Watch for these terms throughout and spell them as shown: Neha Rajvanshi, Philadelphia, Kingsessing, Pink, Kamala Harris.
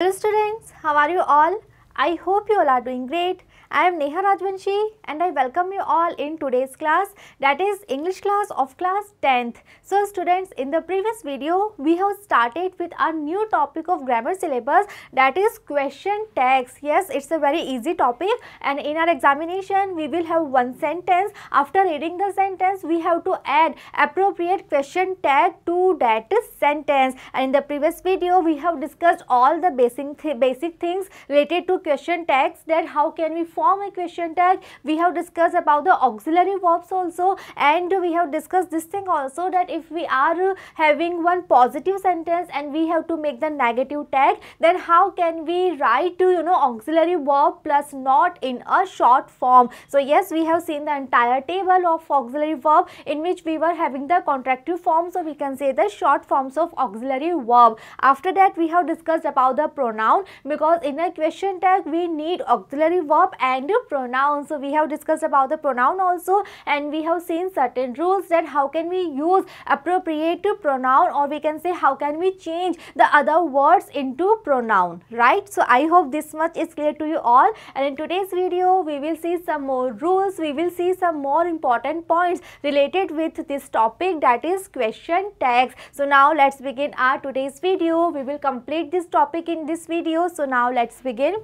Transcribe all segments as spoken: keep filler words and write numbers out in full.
Hello students, how are you all? I hope you all are doing great. I am Neha Rajvanshi and I welcome you all in today's class, that is English class of class tenth. So students, in the previous video we have started with our new topic of grammar syllabus, that is question tags. Yes, it's a very easy topic and in our examination we will have one sentence. After reading the sentence we have to add appropriate question tag to that sentence, and in the previous video we have discussed all the basic th basic things related to question tags, that how can we form a question tag. We have discussed about the auxiliary verbs also, and we have discussed this thing also, that if we are having one positive sentence and we have to make the negative tag, then how can we write you know auxiliary verb plus not in a short form. So yes, we have seen the entire table of auxiliary verb in which we were having the contractive form, so we can say the short forms of auxiliary verb. After that we have discussed about the pronoun, because in a question tag we need auxiliary verb and pronoun. So we have discussed about the pronoun also, and we have seen certain rules, that how can we use appropriate pronoun, or we can say how can we change the other words into pronoun, right? So I hope this much is clear to you all, and in today's video we will see some more rules, we will see some more important points related with this topic, that is question tags. So now let's begin our today's video. We will complete this topic in this video. So now let's begin.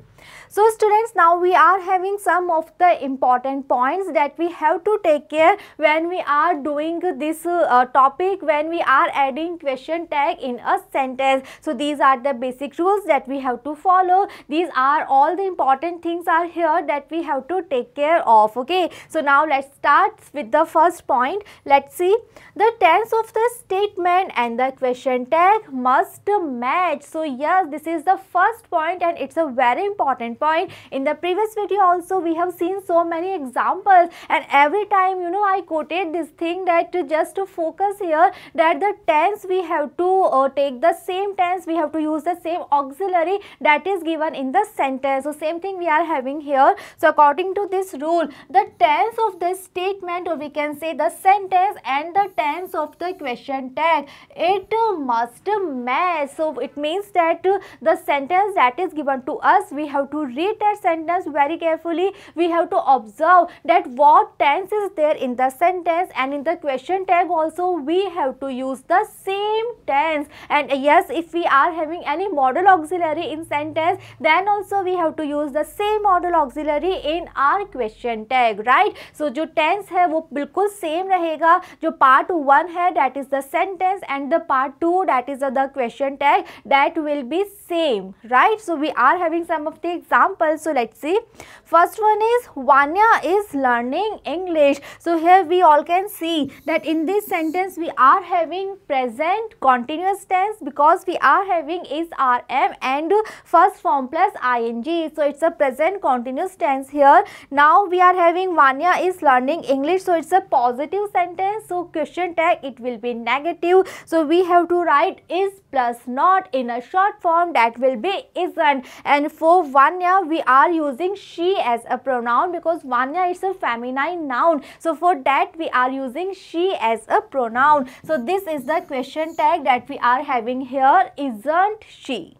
So students, now we are having some of the important points that we have to take care when we are doing this uh, topic, when we are adding question tag in a sentence. So these are the basic rules that we have to follow. These are all the important things are here that we have to take care of. Okay, so now let's start with the first point. Let's see, the tense of the statement and the question tag must match. So yes, this is the first point and it's a very important point. In the previous video also we have seen so many examples, and every time you know I quoted this thing, that to just to focus here, that the tense we have to uh, take the same tense, we have to use the same auxiliary that is given in the sentence. So same thing we are having here. So according to this rule, the tense of the statement, or we can say the sentence, and the tense of the question tag, it uh, must match. So it means that uh, the sentence that is given to us, we have to read that sentence very carefully, we have to observe that what tense is there in the sentence, and in the question tag also we have to use the same tense. And yes, if we are having any modal auxiliary in sentence, then also we have to use the same modal auxiliary in our question tag, right? So जो tense है वो बिल्कुल same रहेगा. जो part one है, that is the sentence, and the part two, that is the question tag, that will be same, right? So we are having some of the examples. So let's see. First one is, Vanya is learning English. So here we all can see that in this sentence we are having present continuous tense, because we are having is R M and first form plus ing. So it's a present continuous tense here. Now we are having Vanya is learning English. So it's a positive sentence. So question tag, it will be negative. So we have to write is plus not in a short form, that will be isn't. And for Vanya we are using she as a pronoun, because Vanya is a feminine noun. So for that we are using she as a pronoun. So this is the question tag that we are having here, isn't she,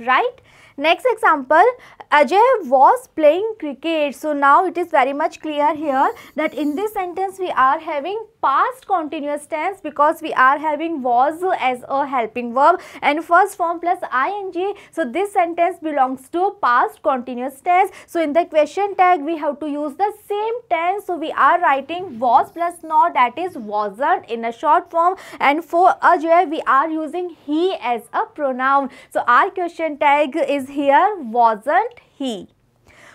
right? Next example, Ajay was playing cricket. So now it is very much clear here that in this sentence we are having past continuous tense, because we are having was as a helping verb and first form plus ing. So this sentence belongs to past continuous tense. So in the question tag we have to use the same tense. So we are writing was plus not, that is wasn't in a short form, and for Ajay we are using he as a pronoun. So our question tag is here, wasn't he.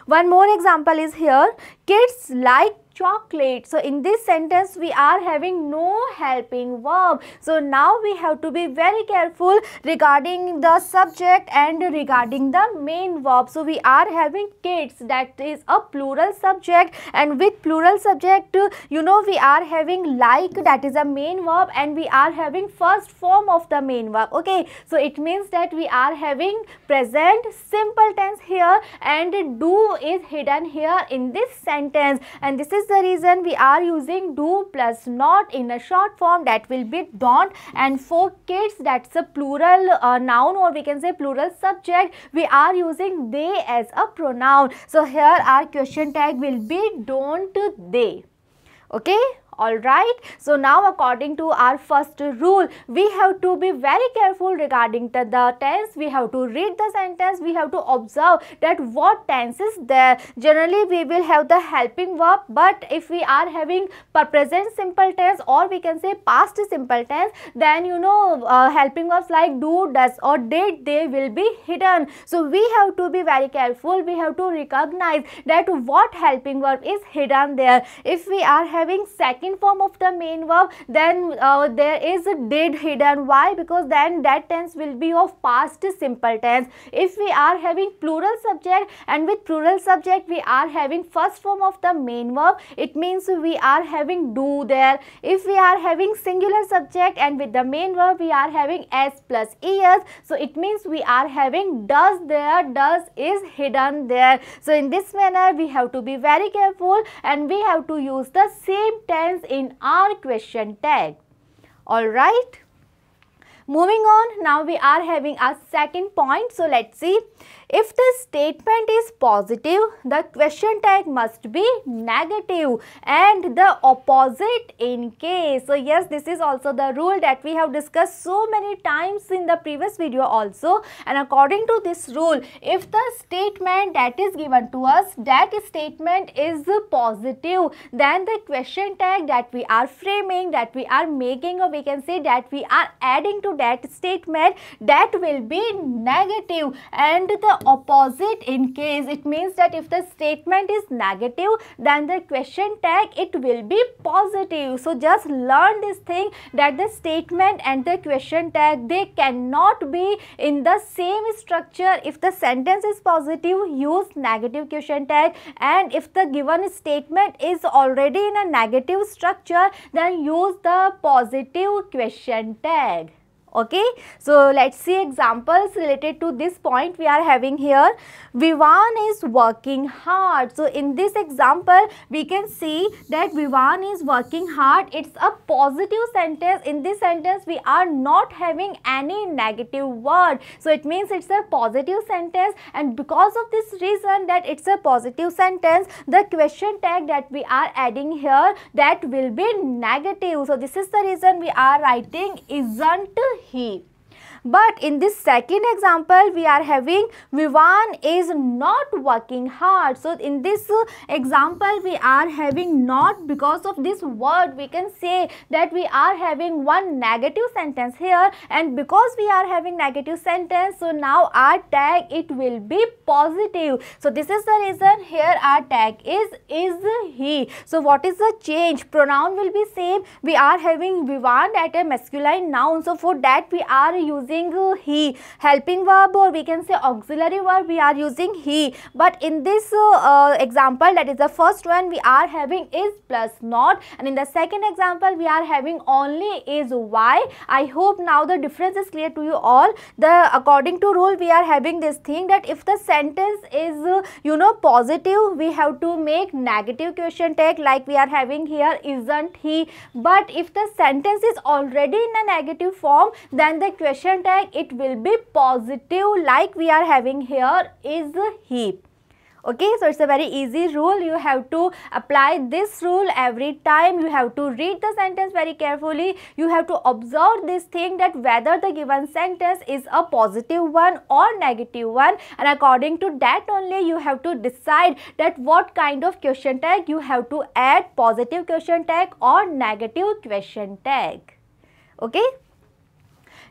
One more example is here, kids like chocolate. So in this sentence we are having no helping verb. So now we have to be very careful regarding the subject and regarding the main verb. So we are having kids, that is a plural subject, and with plural subject you know we are having like, that is a main verb, and we are having first form of the main verb. Okay, so it means that we are having present simple tense here, and do is hidden here in this sentence, and this is is the reason we are using do plus not in a short form, that will be don't. And for kids, that's a plural uh, noun, or we can say plural subject. We are using they as a pronoun. So here our question tag will be don't they. Okay. Alright, so now according to our first rule, we have to be very careful regarding the, the tense. We have to read the sentence, we have to observe that what tense is there. Generally, we will have the helping verb, but if we are having present simple tense, or we can say past simple tense, then you know uh, helping verbs like do, does or did, they will be hidden. So we have to be very careful, we have to recognize that what helping verb is hidden there. If we are having second form of the main verb, then uh, there is a did hidden. Why? Because then that tense will be of past simple tense. If we are having plural subject, and with plural subject we are having first form of the main verb, it means we are having do there. If we are having singular subject, and with the main verb we are having s plus es, so it means we are having does there. Does is hidden there. So in this manner we have to be very careful, and we have to use the same tense in our question tag. All right, moving on, now we are having our second point. So let's see, if the statement is positive, the question tag must be negative, and the opposite in case. So yes, this is also the rule that we have discussed so many times in the previous video also. And according to this rule, if the statement that is given to us, that statement is positive, then the question tag that we are framing, that we are making, or we can say that we are adding to that statement, that will be negative, and the opposite in case. It means that if the statement is negative, then the question tag, it will be positive. So just learn this thing, that the statement and the question tag, they cannot be in the same structure. If the sentence is positive, use negative question tag, and if the given statement is already in a negative structure, then use the positive question tag. Okay, so let's see examples related to this point we are having here. Vivan is working hard. So in this example, we can see that Vivan is working hard. It's a positive sentence. In this sentence, we are not having any negative word. So it means it's a positive sentence, and because of this reason that it's a positive sentence, the question tag that we are adding here, that will be negative. So this is the reason we are writing isn't he. But in this second example, we are having Vivan is not working hard. So in this example, we are having not. Because of this word, we can say that we are having one negative sentence here, and because we are having negative sentence, so now our tag, it will be positive. So this is the reason here our tag is is he. So what is the change? Pronoun will be same. We are having Vivan at a masculine noun, so for that we are using he. Helping verb, or we can say auxiliary verb, we are using he. But in this uh, uh, example, that is the first one, we are having is plus not, and in the second example we are having only is why. I hope now the difference is clear to you all. The according to rule, we are having this thing that if the sentence is uh, you know positive, we have to make negative question tag, like we are having here isn't he. But if the sentence is already in a negative form, then the question tag, it will be positive, like we are having here is he. Okay, so it's a very easy rule. You have to apply this rule every time. You have to read the sentence very carefully. You have to observe this thing, that whether the given sentence is a positive one or negative one, and according to that only you have to decide that what kind of question tag you have to add, positive question tag or negative question tag. Okay.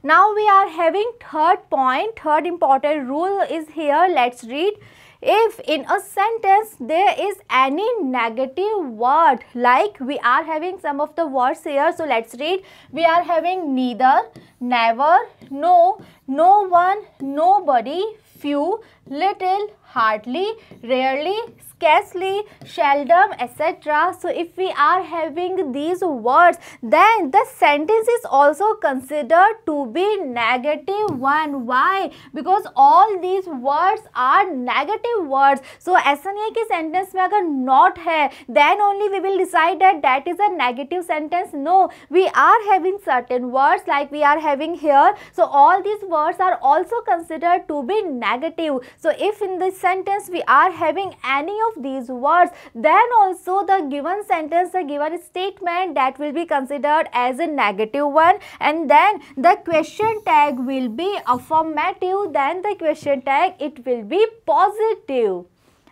Now we are having third point, third important rule is here. Let's read. If in a sentence there is any negative word, like we are having some of the words here. So let's read. We are having neither, never, no, no one, nobody, few, little, hardly, rarely, scarcely, seldom, et cetera. So if we are having these words, then the sentence is also considered to be negative one. Why? Because all these words are negative words. So ऐसा नहीं है कि sentence में अगर not है, then only we will decide that that is a negative sentence. No, we are having certain words like we are having here. So all these words are also considered to be negative. So if in this sentence we are having any of these words, then also the given sentence, the given statement, that will be considered as a negative one, and then the question tag will be affirmative, then the question tag it will be positive.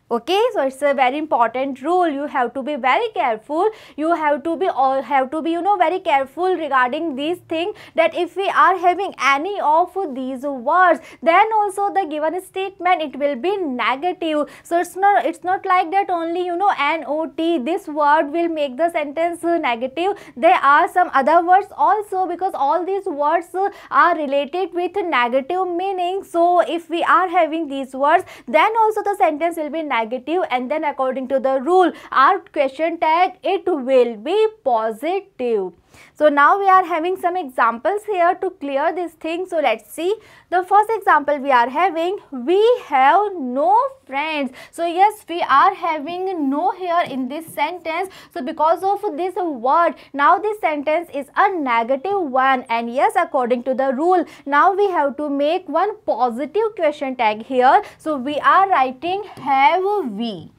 Okay, so it's a very important rule. You have to be very careful. You have to be all have to be you know very careful regarding these things, that if we are having any of these words, then also the given statement it will be negative. So it's not it's not like that only you know not this word will make the sentence negative. There are some other words also, because all these words are related with negative meaning. So if we are having these words, then also the sentence will be negative. Negative, and then according to the rule our question tag it will be positive. So now we are having some examples here to clear this thing. So let's see. The first example we are having, we have no friends. So yes, we are having no here in this sentence. So because of this word, now this sentence is a negative one, and yes, according to the rule, now we have to make one positive question tag here. So we are writing have we.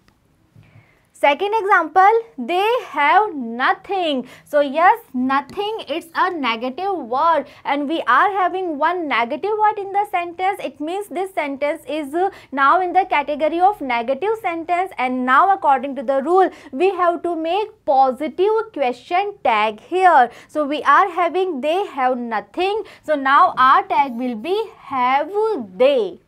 Second example, they have nothing. So yes, nothing, it's a negative word, and we are having one negative word in the sentence. It means this sentence is now in the category of negative sentence, and now according to the rule, we have to make positive question tag here. So we are having they have nothing. So now our tag will be have they.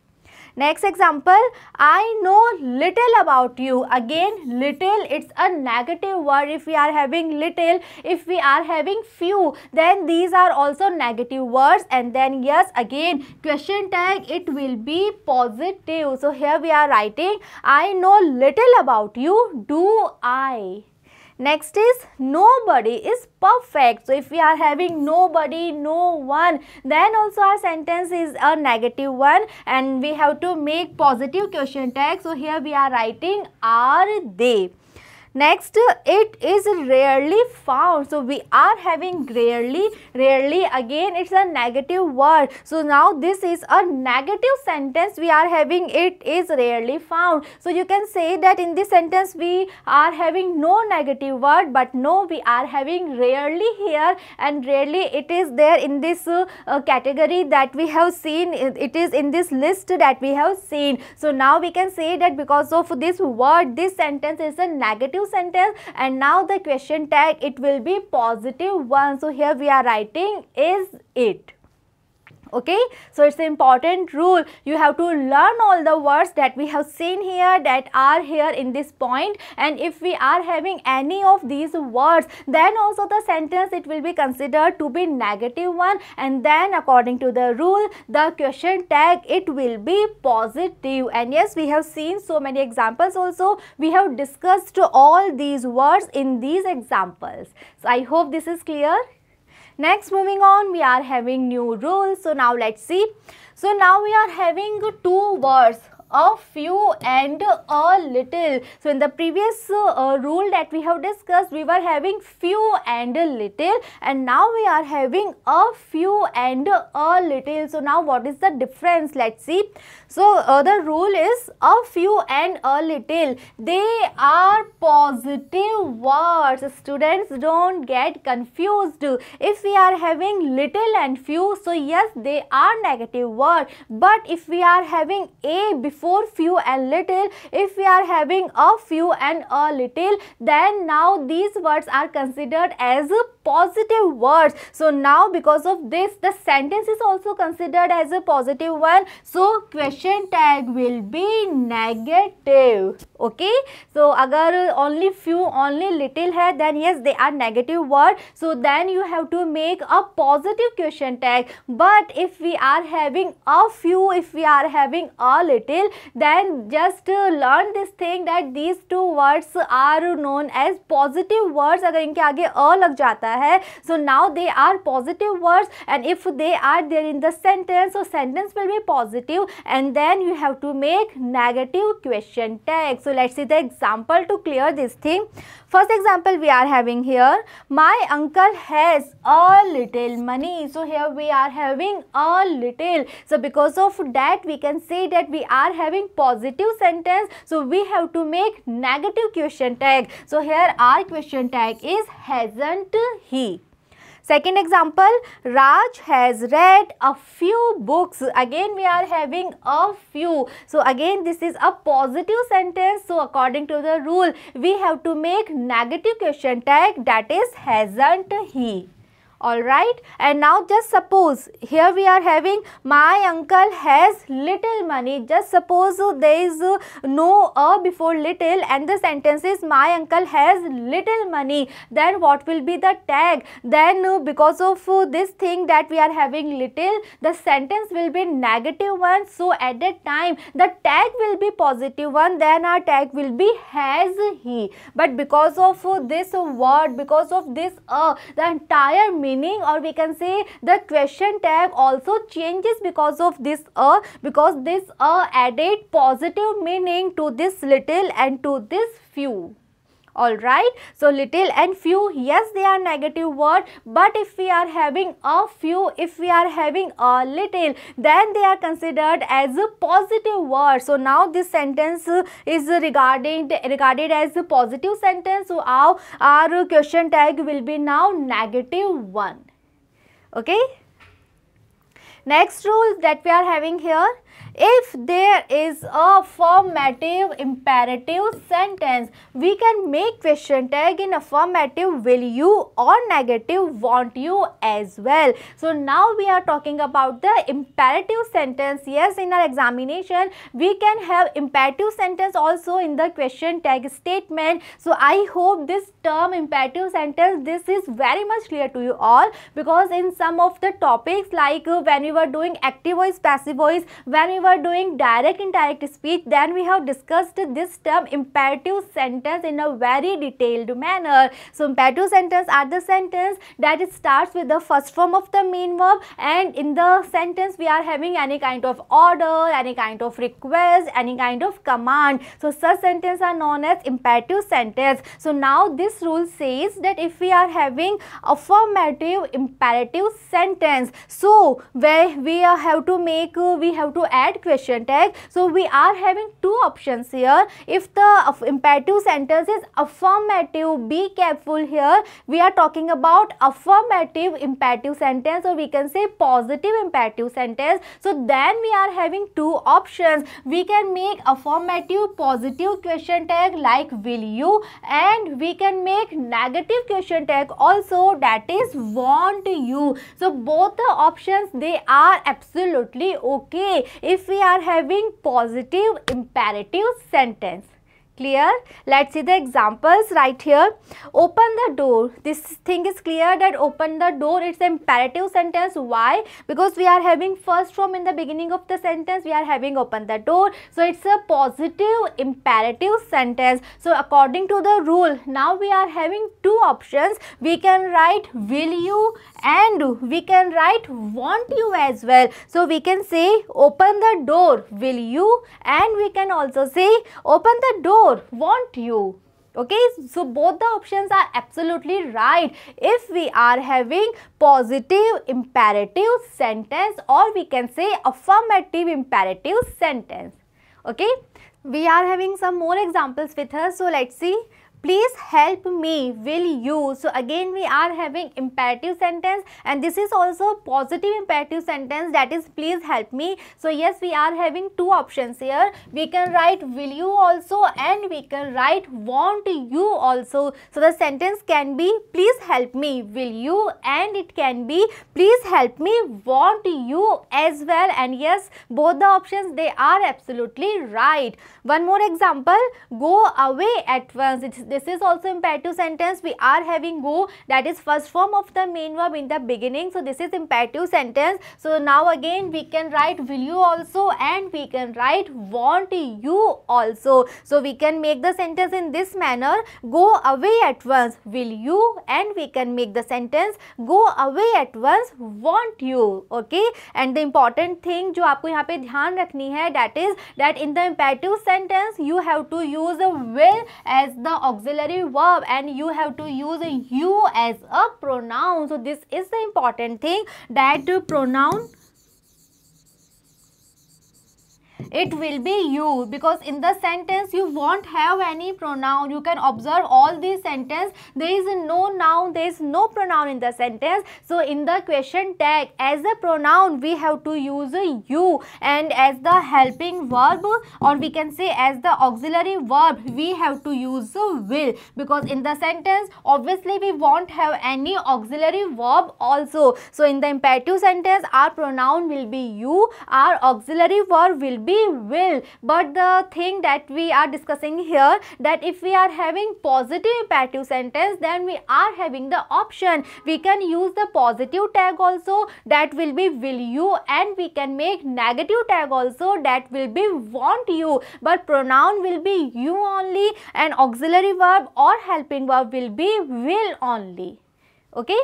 Next example, I know little about you. Again, little, it's a negative word. If we are having little, if we are having few, then these are also negative words, and then yes, again question tag it will be positive. So here we are writing I know little about you, do I. Next is nobody is perfect. So if we are having nobody, no one, then also our sentence is a negative one, and we have to make positive question tag. So here we are writing are they. Next, it is rarely found. So we are having rarely. Rarely, again it's a negative word. So now this is a negative sentence. We are having it is rarely found. So you can say that in this sentence we are having no negative word, but no, we are having rarely here, and rarely it is there in this uh, uh, category that we have seen. It is in this list that we have seen. So now we can say that because of this word, this sentence is a negative sentence, and now the question tag it will be positive one. So here we are writing is it. Okay, so it's an important rule. You have to learn all the words that we have seen here, that are here in this point, and if we are having any of these words, then also the sentence it will be considered to be negative one, and then according to the rule the question tag it will be positive. And yes, we have seen so many examples also. We have discussed all these words in these examples. So I hope this is clear. Next, moving on, we are having new rules. So now let's see. So now we are having two words, a few and a little. So in the previous uh, rule that we have discussed, we were having few and a little, and now we are having a few and a little. So now what is the difference? Let's see. So uh, the rule is a few and a little, they are positive words. Students, don't get confused. If we are having little and few, so yes, they are negative words, but if we are having a before before few and little. If we are having a few and a little, then now these words are considered as positive words. So now because of this, the sentence is also considered as a positive one. So question tag will be negative. Okay, so agar only few, only little hai, then yes, they are negative word. So then you have to make a positive question tag. But if we are having a few, if we are having a little, then just uh, learn this thing that these two words are known as positive words. Agar inke aage a lag jata hai, so now they are positive words, and if they are there in the sentence, so sentence will be positive, and then you have to make negative question tag. So let's see the example to clear this thing. First example we are having here, my uncle has a little money. So here we are having a little. So because of that, we can say that we are having positive sentence. So we have to make negative question tag. So here our question tag is hasn't he. Second example, Raj has read a few books. Again we are having a few. So again this is a positive sentence. So according to the rule, we have to make negative question tag, that is hasn't he. Alright, and now just suppose here we are having my uncle has little money. Just suppose there is no a before little and the sentence is my uncle has little money. Then what will be the tag? Then because of this thing that we are having little, the sentence will be negative one. So at that time the tag will be positive one. Then our tag will be has he. But because of this word, because of this a, the entire meaning meaning or we can say the question tag also changes because of this a, uh, because this a uh, added positive meaning to this little and to this few. Alright, so little and few, yes, they are negative word, but if we are having a few, if we are having a little, then they are considered as a positive word. So now this sentence is regarded, regarded as a positive sentence. So our, our question tag will be now negative one. Okay. Next rule that we are having here, if there is a affirmative imperative sentence, we can make question tag in affirmative will you or negative want you as well. So now we are talking about the imperative sentence. Yes, in our examination we can have imperative sentence also in the question tag statement. So I hope this term imperative sentence, this is very much clear to you all, because in some of the topics like when we were doing active voice, passive voice, when we were doing direct indirect speech, then we have discussed this term imperative sentence in a very detailed manner. So imperative sentence are the sentence that it starts with the first form of the main verb, and in the sentence we are having any kind of order, any kind of request, any kind of command. So such sentences are known as imperative sentence. So now this rule says that if we are having affirmative imperative sentence, so where we have to make, we have to add question tag. So we are having two options here. If the imperative sentence is affirmative, be careful here, we are talking about affirmative imperative sentence, or we can say positive imperative sentence. So then we are having two options. We can make affirmative positive question tag like will you, and we can make negative question tag also, that is want you. So both the options, they are absolutely okay if we are having positive imperative sentence. Clear? Let's see the examples right here. Open the door. This thing is clear that open the door, it's an imperative sentence. Why? Because we are having first form in the beginning of the sentence, we are having open the door. So it's a positive imperative sentence. So according to the rule, now we are having two options. We can write will you and we can write want you as well. So we can say open the door will you, and we can also say open the door want you. Okay, so both the options are absolutely right if we are having positive imperative sentence, or we can say affirmative imperative sentence. Okay, we are having some more examples with us. So let's see. Please help me, will you? So again we are having imperative sentence, and this is also positive imperative sentence, that is please help me. So yes, we are having two options here. We can write will you also, and we can write want you also. So the sentence can be please help me will you, and it can be please help me want you as well. And yes, both the options, they are absolutely right. One more example, go away at once. It's This is also imperative sentence. We are having go, that is first form of the main verb in the beginning. So this is imperative sentence. So now again we can write will you also, and we can write want you also. So we can make the sentence in this manner, go away at once will you, and we can make the sentence go away at once want you. Okay, and the important thing जो आपको यहाँ पे ध्यान रखनी है, that is that in the imperative sentence you have to use the will as the auxiliary auxiliary verb, and you have to use you as a pronoun. So this is the important thing, that pronoun it will be you, because in the sentence you won't have any pronoun. You can observe all these sentences, there is no noun, there is no pronoun in the sentence. So in the question tag, as a pronoun we have to use you, and as the helping verb, or we can say as the auxiliary verb, we have to use will, because in the sentence obviously we won't have any auxiliary verb also. So in the imperative sentence our pronoun will be you, our auxiliary verb will be will. But the thing that we are discussing here, that if we are having positive imperative sentence, then we are having the option, we can use the positive tag also, that will be will you, and we can make negative tag also, that will be want you. But pronoun will be you only, and auxiliary verb or helping verb will be will only. Okay,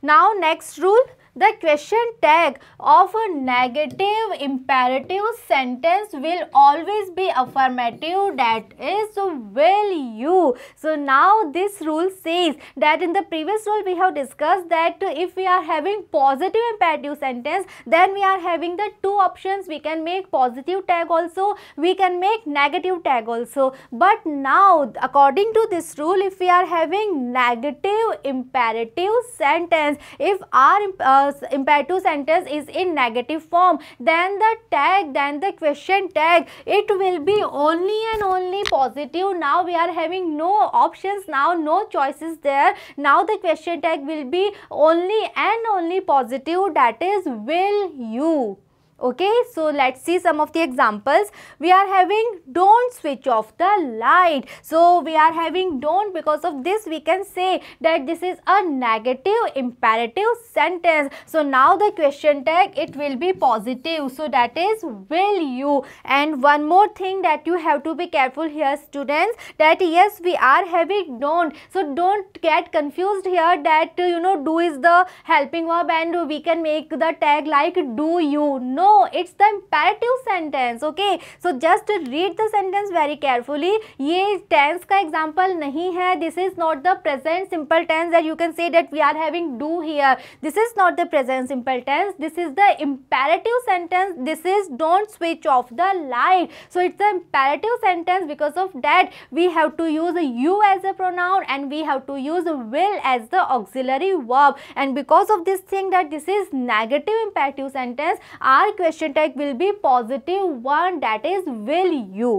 now next rule, the question tag of a negative imperative sentence will always be affirmative, that is will you. So now this rule says that in the previous rule we have discussed that if we are having positive imperative sentence, then we are having the two options, we can make positive tag also, we can make negative tag also. But now according to this rule, if we are having negative imperative sentence, if our uh, imperative sentence is in negative form, then the tag, then the question tag, it will be only and only positive. Now we are having no options, now no choices there. Now the question tag will be only and only positive, that is will you. Okay, so let's see some of the examples. We are having don't switch off the light. So we are having don't, because of this we can say that this is a negative imperative sentence. So now the question tag, it will be positive, so that is will you. And one more thing that you have to be careful here students, that yes we are having don't, so don't get confused here that you know do is the helping verb and we can make the tag like do you. No, No, it's the imperative sentence. Okay, so just read the sentence very carefully. ये tense का example नहीं है. This is not the present simple tense that you can say that we are having do here. This is not the present simple tense. This is the imperative sentence. This is don't switch off the light. So it's the imperative sentence. Because of that, we have to use you as a pronoun, and we have to use will as the auxiliary verb. And because of this thing that this is negative imperative sentence, our question tag will be positive one, that is will you.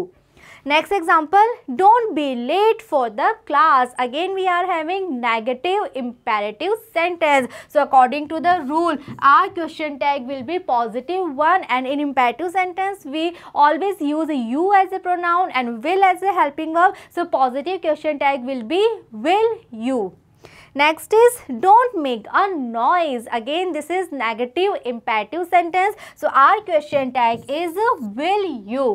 Next example, don't be late for the class. Again we are having negative imperative sentence. So according to the rule, our question tag will be positive one, and in imperative sentence we always use you as a pronoun and will as a helping verb. So positive question tag will be will you. Next is don't make a noise. Again this is negative imperative sentence, so our question tag is will you.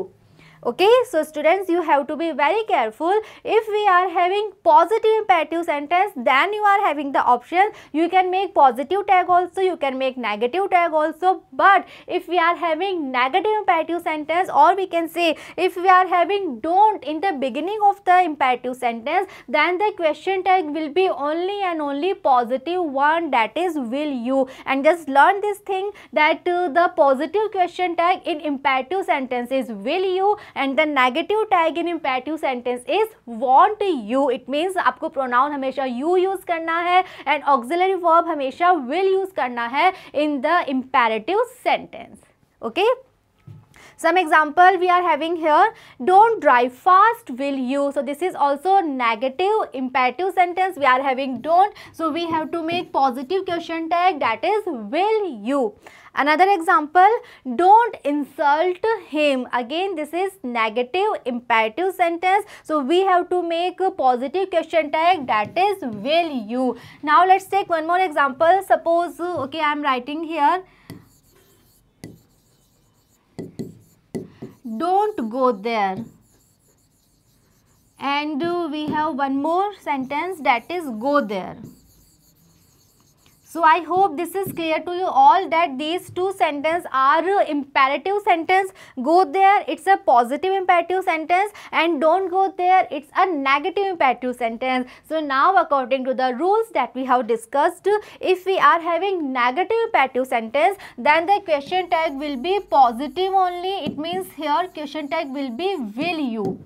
Okay, so students you have to be very careful. If we are having positive imperative sentence, then you are having the option, you can make positive tag also, you can make negative tag also. But if we are having negative imperative sentence, or we can say if we are having don't in the beginning of the imperative sentence, then the question tag will be only and only positive one, that is will you. And just learn this thing that uh, the positive question tag in imperative sentence is will you, and the negative tag in imperative sentence is want you. It means आपको pronoun हमेशा you use करना है and auxiliary verb हमेशा will use करना है in the imperative sentence. Okay. Some example we are having here, don't drive fast, will you? So this is also negative imperative sentence. We are having don't, so we have to make positive question tag, that is will you. Another example, don't insult him. Again this is negative imperative sentence, so we have to make a positive question tag, that is will you. Now let's take one more example. Suppose, okay, I am writing here, don't go there, and uh, we have one more sentence, that is go there. So I hope this is clear to you all that these two sentences are imperative sentence. Go there, it's a positive imperative sentence, and don't go there, it's a negative imperative sentence. So now according to the rules that we have discussed, if we are having negative imperative sentence, then the question tag will be positive only. It means here question tag will be will you.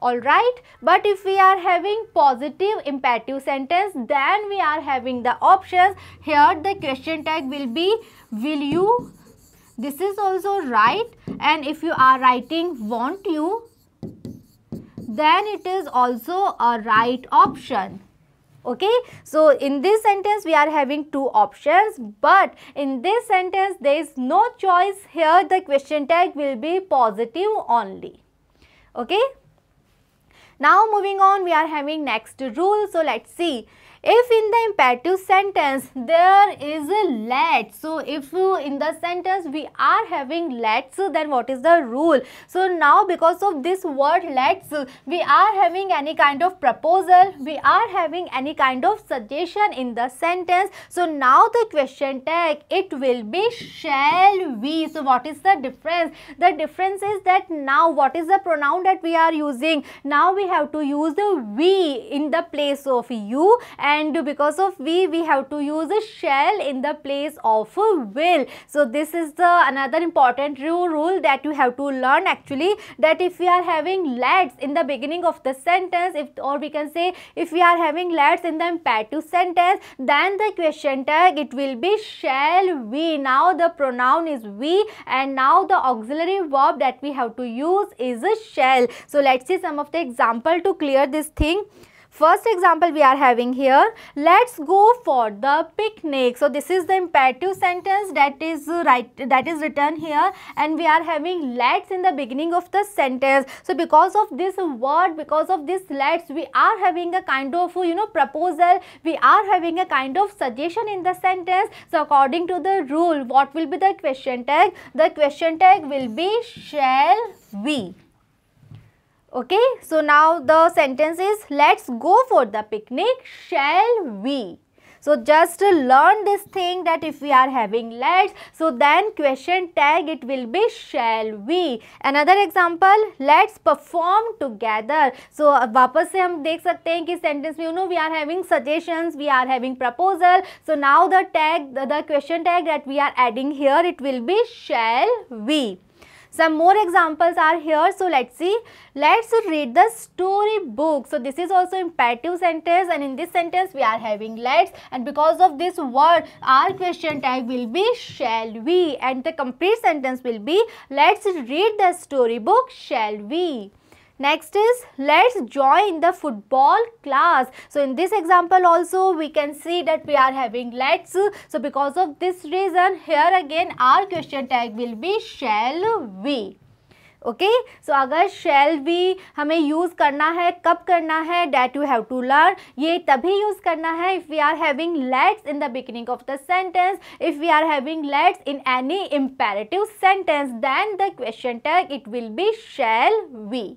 Alright, but if we are having positive imperative sentence, then we are having the options. Here the question tag will be will you. This is also right, and if you are writing want you, then it is also a right option. Okay, so in this sentence we are having two options, but in this sentence there is no choice. Here the question tag will be positive only. Okay. Now moving on, we are having next rule. So let's see, if in the imperative sentence there is a let, so if in the sentence we are having let's, then what is the rule? So now because of this word let's, we are having any kind of proposal, we are having any kind of suggestion in the sentence. So now the question tag, it will be shall we. So what is the difference? The difference is that now what is the pronoun that we are using? Now we have to use the we in the place of you, and because of we, we have to use a shall in the place of will. So this is the another important rule that you have to learn actually, that if we are having let's in the beginning of the sentence, if or we can say if we are having let's in the imperative sentence, then the question tag, it will be shall we. Now the pronoun is we, and now the auxiliary verb that we have to use is a shall. So let's see some of the example to clear this thing. First example we are having here, let's go for the picnic. So this is the imperative sentence that is right, that is written here, and we are having let's in the beginning of the sentence. So because of this word, because of this let's, we are having a kind of, you know, proposal, we are having a kind of suggestion in the sentence. So according to the rule, what will be the question tag? The question tag will be shall we. Okay, so now the sentence is let's go for the picnic, shall we. So just learn this thing, that if we are having let's, so then question tag, it will be shall we. Another example, let's perform together. So वापस से हम देख सकते हैं कि sentence में, you know, we are having suggestions, we are having proposal. So now the tag, the, the question tag that we are adding here, it will be shall we. Some more examples are here. So let's see, let's read the story book. So this is also imperative sentence, and in this sentence we are having let's, and because of this word, our question tag will be shall we, and the complete sentence will be let's read the story book, shall we. Next is let's join the football class. So in this example also we can see that we are having let's. So because of this reason, here again our question tag will be shall we. Okay, so अगर shall we हमें use करना है, कब करना है, that you have to learn. ये तभी use करना है if we are having let's in the beginning of the sentence, if we are having let's in any imperative sentence, then the question tag, it will be shall we.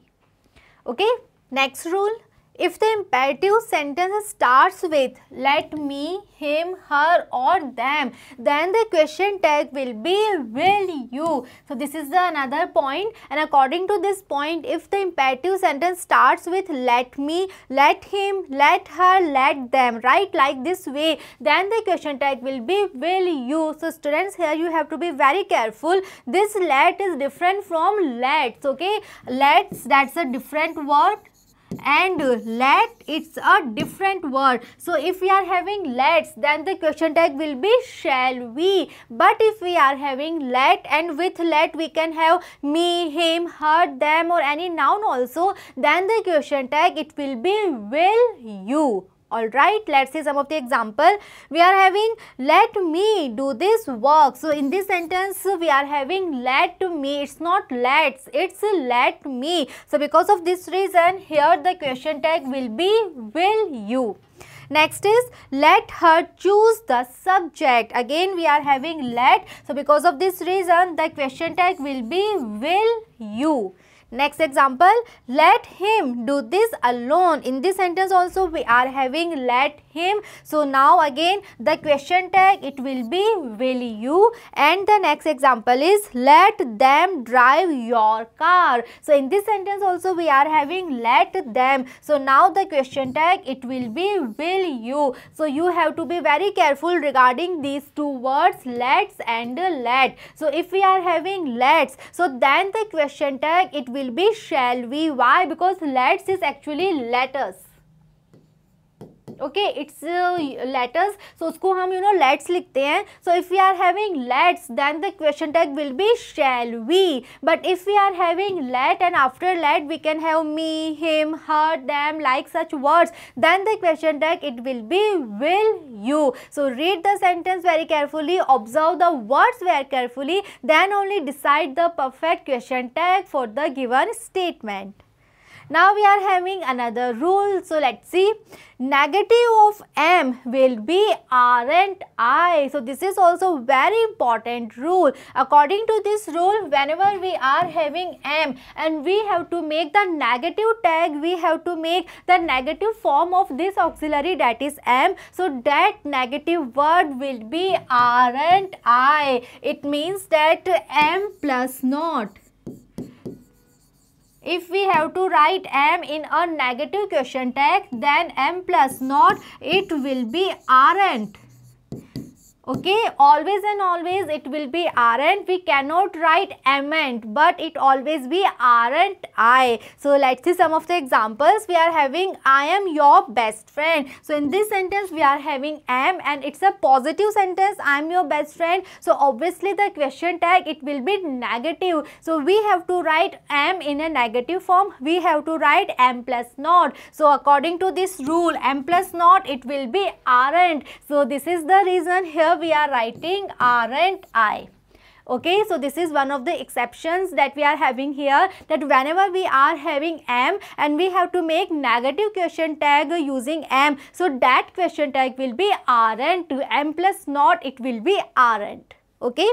Okay, next rule, If the imperative sentence starts with let, me, him, her or them, then the question tag will be will you. So this is the another point, and according to this point, if the imperative sentence starts with let me, let him, let her, let them, right, like this way, then the question tag will be will you. So students, here you have to be very careful. This let is different from let's, okay. Let's, that's a different word, and let, it's a different word. So if we are having let's, then the question tag will be shall we. But if we are having let, and with let we can have me, him, her, them or any noun also, then the question tag it will be will you. Alright, let's see some of the example. We are having let me do this work. So in this sentence we are having let me, it's not let's, it's let me. So because of this reason, here the question tag will be will you. Next is let her choose the subject. Again we are having let, so because of this reason the question tag will be will you. Next example, let him do this alone. In this sentence also we are having let him. So now again the question tag it will be will you. And the next example is let them drive your car. So in this sentence also we are having let them. So now the question tag it will be will you. So you have to be very careful regarding these two words, let's and let. So if we are having let's, so then the question tag it will will be shall we. Why? Because let's is actually let us, okay, it's uh, let us. So usko hum you know let's likhte hain. So if we are having let's, then the question tag will be shall we. But if we are having let, and after let we can have me, him, her, them, like such words, then the question tag it will be will you. So read the sentence very carefully, observe the words very carefully, then only decide the perfect question tag for the given statement. Now we are having another rule. So let's see. Negative of am will be aren't I. So this is also very important rule. According to this rule, whenever we are having am and we have to make the negative tag, we have to make the negative form of this auxiliary, that is am. So that negative word will be aren't I. It means that am plus not. If we have to write am in a negative question tag, then am plus not, it will be aren't. Okay, always and always it will be aren't. We cannot write amn't, but it always be aren't I. So let's see some of the examples. We are having I am your best friend. So in this sentence we are having am, and it's a positive sentence, I am your best friend. So obviously the question tag it will be negative. So we have to write am in a negative form. We have to write am plus not. So according to this rule, am plus not it will be aren't. So this is the reason here we are writing aren't I. Okay, so this is one of the exceptions that we are having here, that whenever we are having am and we have to make negative question tag using am, so that question tag will be aren't. Am plus not it will be aren't. Okay,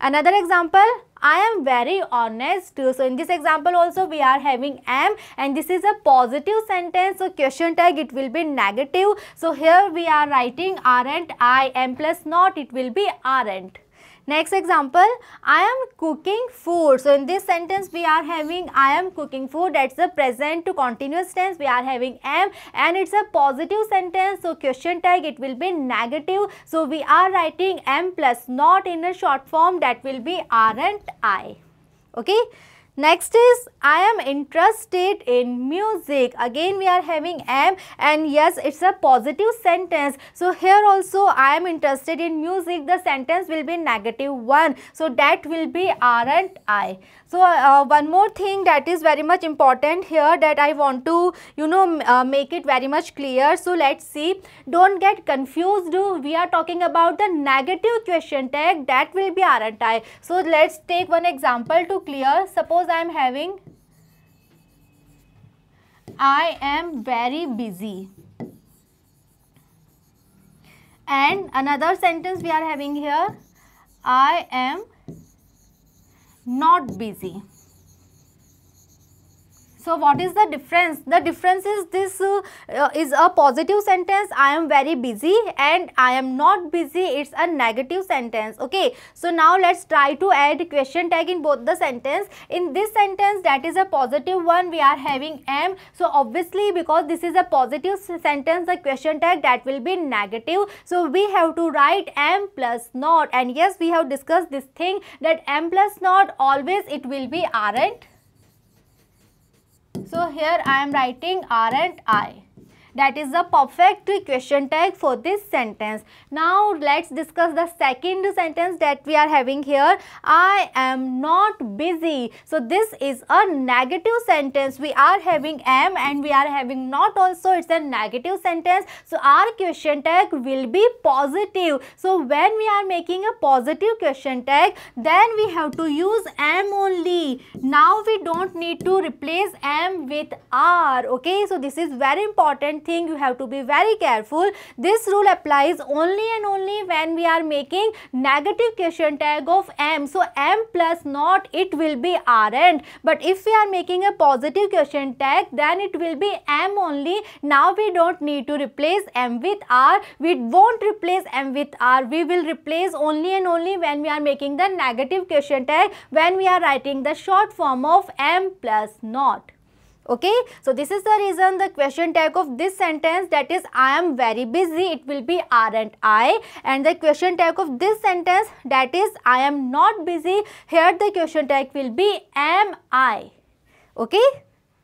another example, I am very honest. So in this example also we are having am, and this is a positive sentence, so question tag it will be negative. So here we are writing aren't I. Am plus not it will be aren't. Next example, I am cooking food. So in this sentence we are having I am cooking food, that's the present to continuous tense. We are having am, and it's a positive sentence, so question tag it will be negative. So we are writing am plus not in a short form, that will be aren't I. Okay. Next is I am interested in music. Again we are having am, and yes, it's a positive sentence. So here also I am interested in music, the sentence will be negative one. So that will be aren't I. So uh, one more thing that is very much important here, that I want to you know uh, make it very much clear. So let's see, don't get confused. We are talking about the negative question tag, that will be aren't I. So let's take one example to clear. Suppose I am having I am very busy, and another sentence we are having here, I am not busy. So what is the difference? The difference is this uh, uh, is a positive sentence, I am very busy, and I am not busy, it's a negative sentence. Okay, so now let's try to add question tag in both the sentence. In this sentence, that is a positive one, we are having am. So obviously, because this is a positive sentence, the question tag that will be negative. So we have to write am plus not, and yes, we have discussed this thing that am plus not always it will be aren't. So here I am writing aren't I. That is the perfect question tag for this sentence. Now let's discuss the second sentence that we are having here. I am not busy. So this is a negative sentence. We are having am and we are having not also. It's a negative sentence. So our question tag will be positive. So when we are making a positive question tag, then we have to use am only. Now we don't need to replace am with are. Okay. So this is very important thing, you have to be very careful. This rule applies only and only when we are making negative question tag of am. So am plus not, it will be aren't. But if we are making a positive question tag, then it will be am only. Now we don't need to replace am with are. We won't replace am with are. We will replace only and only when we are making the negative question tag, when we are writing the short form of am plus not. Okay, so this is the reason the question tag of this sentence, that is I am very busy, it will be aren't I, and the question tag of this sentence, that is I am not busy, here the question tag will be am I. Okay,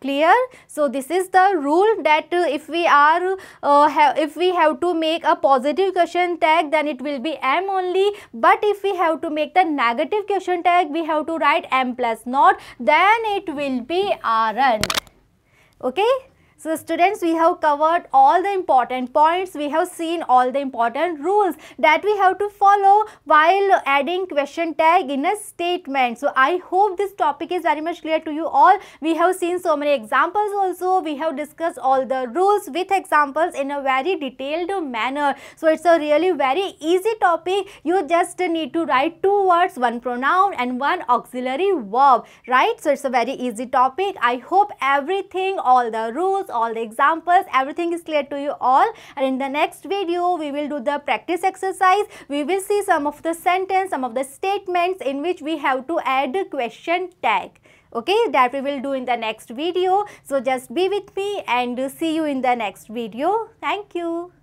clear? So this is the rule that uh, if we are uh, have, if we have to make a positive question tag, then it will be am only, but if we have to make the negative question tag, we have to write am plus not, then it will be aren't. Okay, so students, we have covered all the important points, we have seen all the important rules that we have to follow while adding question tag in a statement. So I hope this topic is very much clear to you all. We have seen so many examples also, we have discussed all the rules with examples in a very detailed manner. So it's a really very easy topic, you just need to write two words, one pronoun and one auxiliary verb, right? So it's a very easy topic. I hope everything, all the rules, all the examples, everything is clear to you all. And in the next video, we will do the practice exercise. We will see some of the sentence, some of the statements in which we have to add a question tag. Okay, that we will do in the next video. So just be with me and see you in the next video. Thank you.